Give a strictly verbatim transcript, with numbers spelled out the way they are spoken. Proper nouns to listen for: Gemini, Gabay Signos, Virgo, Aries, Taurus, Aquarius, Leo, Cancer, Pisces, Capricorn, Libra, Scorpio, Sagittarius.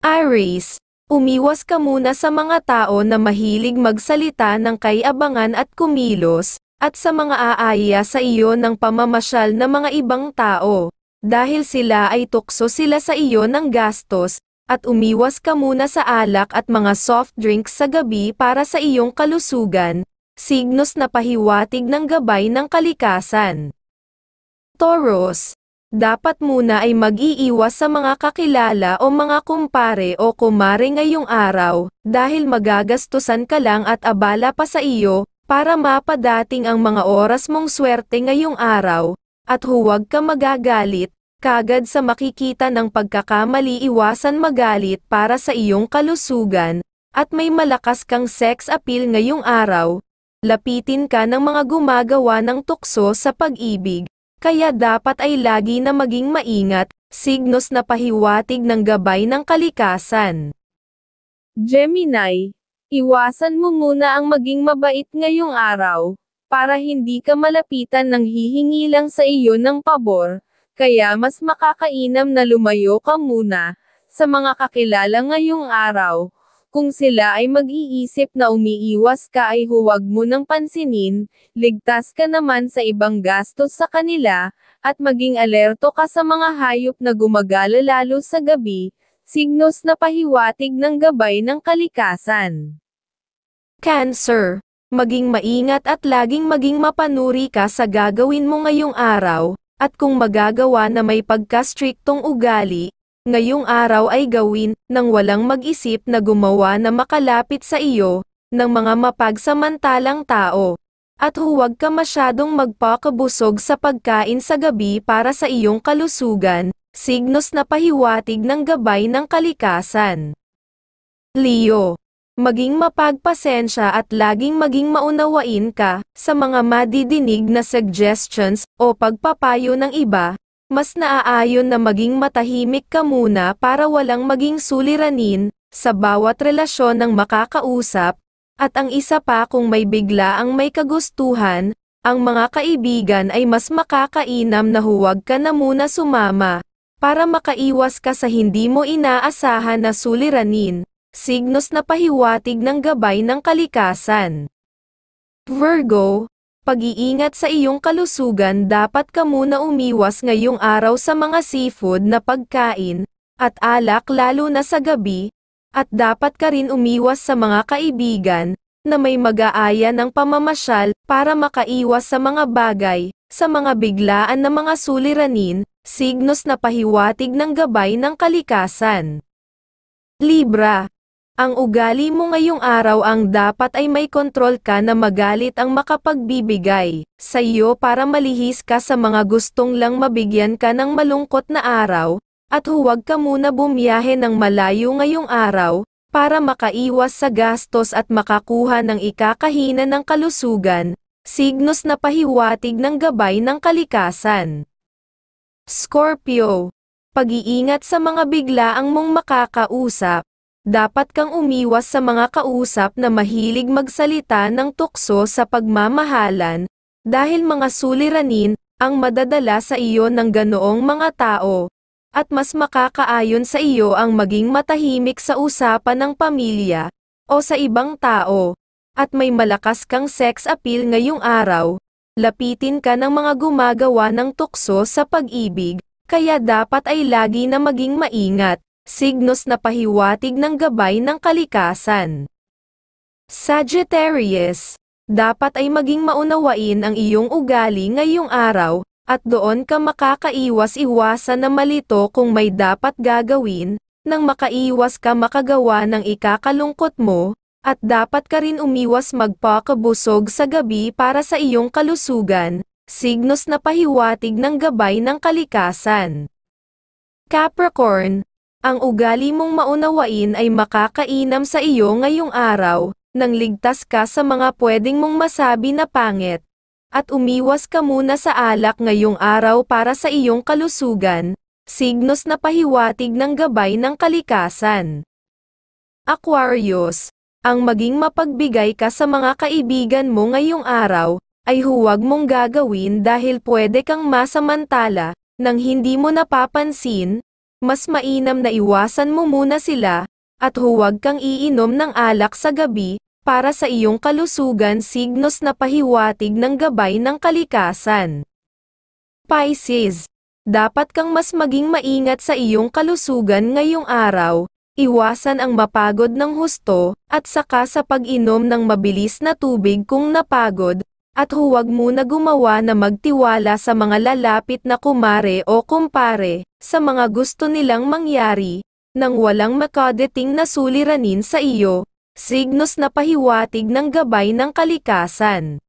Aries, umiwas ka muna sa mga tao na mahilig magsalita ng kayabangan at kumilos, at sa mga aaya sa iyo ng pamamasyal na mga ibang tao, dahil sila ay tukso sila sa iyo ng gastos, at umiwas ka muna sa alak at mga soft drinks sa gabi para sa iyong kalusugan, signos na pahiwatig ng gabay ng kalikasan. Taurus, dapat muna ay mag-iiwas sa mga kakilala o mga kumpare o kumare ngayong araw, dahil magagastusan ka lang at abala pa sa iyo, para mapadating ang mga oras mong swerte ngayong araw, at huwag ka magagalit, kagad sa makikita ng pagkakamali iwasan magalit para sa iyong kalusugan, at may malakas kang sex appeal ngayong araw, lapitin ka ng mga gumagawa ng tukso sa pag-ibig. Kaya dapat ay lagi na maging maingat, signos na pahiwatig ng gabay ng kalikasan. Gemini, iwasan mo muna ang maging mabait ngayong araw, para hindi ka malapitan ng hihingi lang sa iyo ng pabor, kaya mas makakainam na lumayo ka muna, sa mga kakilala ngayong araw, kung sila ay mag-iisip na umiiwas ka ay huwag mo nang pansinin, ligtas ka naman sa ibang gastos sa kanila, at maging alerto ka sa mga hayop na gumagala lalo sa gabi, signos na pahiwatig ng gabay ng kalikasan. Cancer, maging maingat at laging maging mapanuri ka sa gagawin mo ngayong araw, at kung magagawa na may pagka-striktong ugali, ngayong araw ay gawin, nang walang mag-isip na gumawa na makalapit sa iyo, ng mga mapagsamantalang tao. At huwag ka masyadong magpakabusog sa pagkain sa gabi para sa iyong kalusugan, signos na pahiwatig ng gabay ng kalikasan. Leo, maging mapagpasensya at laging maging maunawain ka, sa mga madidinig na suggestions, o pagpapayo ng iba, mas naaayon na maging matahimik ka muna para walang maging suliranin, sa bawat relasyon ng makakausap, at ang isa pa kung may bigla ang may kagustuhan, ang mga kaibigan ay mas makakainam na huwag ka na muna sumama, para makaiwas ka sa hindi mo inaasahan na suliranin, signos na pahiwatig ng gabay ng kalikasan. Virgo, pag-iingat sa iyong kalusugan dapat ka muna umiwas ngayong araw sa mga seafood na pagkain, at alak lalo na sa gabi, at dapat ka rin umiwas sa mga kaibigan, na may mag-aaya ng pamamasyal para makaiwas sa mga bagay, sa mga biglaan na mga suliranin, signos na pahiwatig ng gabay ng kalikasan. Libra, ang ugali mo ngayong araw ang dapat ay may kontrol ka na magalit ang makapagbibigay sa iyo para malihis ka sa mga gustong lang mabigyan ka ng malungkot na araw, at huwag ka muna bumiyahe ng malayo ngayong araw, para makaiwas sa gastos at makakuha ng ikakahina ng kalusugan, signos na pahiwatig ng gabay ng kalikasan. Scorpio, pag-iingat sa mga biglaang mong makakausap. Dapat kang umiwas sa mga kausap na mahilig magsalita ng tukso sa pagmamahalan, dahil mga suliranin, ang madadala sa iyo ng ganoong mga tao, at mas makakaayon sa iyo ang maging matahimik sa usapan ng pamilya, o sa ibang tao, at may malakas kang sex appeal ngayong araw, lapitin ka ng mga gumagawa ng tukso sa pag-ibig, kaya dapat ay lagi na maging maingat. Signos na pahiwatig ng gabay ng kalikasan. Sagittarius, dapat ay maging maunawain ang iyong ugali ngayong araw, at doon ka makakaiwas-iwasan na malito kung may dapat gagawin, nang makaiwas ka makagawa ng ikakalungkot mo, at dapat ka rin umiwas magpakabusog sa gabi para sa iyong kalusugan, signos na pahiwatig ng gabay ng kalikasan. Capricorn, ang ugali mong maunawain ay makakainam sa iyo ngayong araw, nang ligtas ka sa mga pwedeng mong masabi na pangit, at umiwas ka muna sa alak ngayong araw para sa iyong kalusugan, signos na pahiwatig ng gabay ng kalikasan. Aquarius, ang maging mapagbigay ka sa mga kaibigan mo ngayong araw, ay huwag mong gagawin dahil pwede kang masamantala, nang hindi mo napapansin, mas mainam na iwasan mo muna sila, at huwag kang iinom ng alak sa gabi, para sa iyong kalusugan. Signos na pahiwatig ng gabay ng kalikasan. Pisces, dapat kang mas maging maingat sa iyong kalusugan ngayong araw, iwasan ang mapagod ng husto, at saka sa pag-inom ng mabilis na tubig kung napagod, at huwag muna gumawa na magtiwala sa mga lalapit na kumare o kumpare, sa mga gusto nilang mangyari, nang walang makadating na suliranin sa iyo, signos na pahiwatig ng gabay ng kalikasan.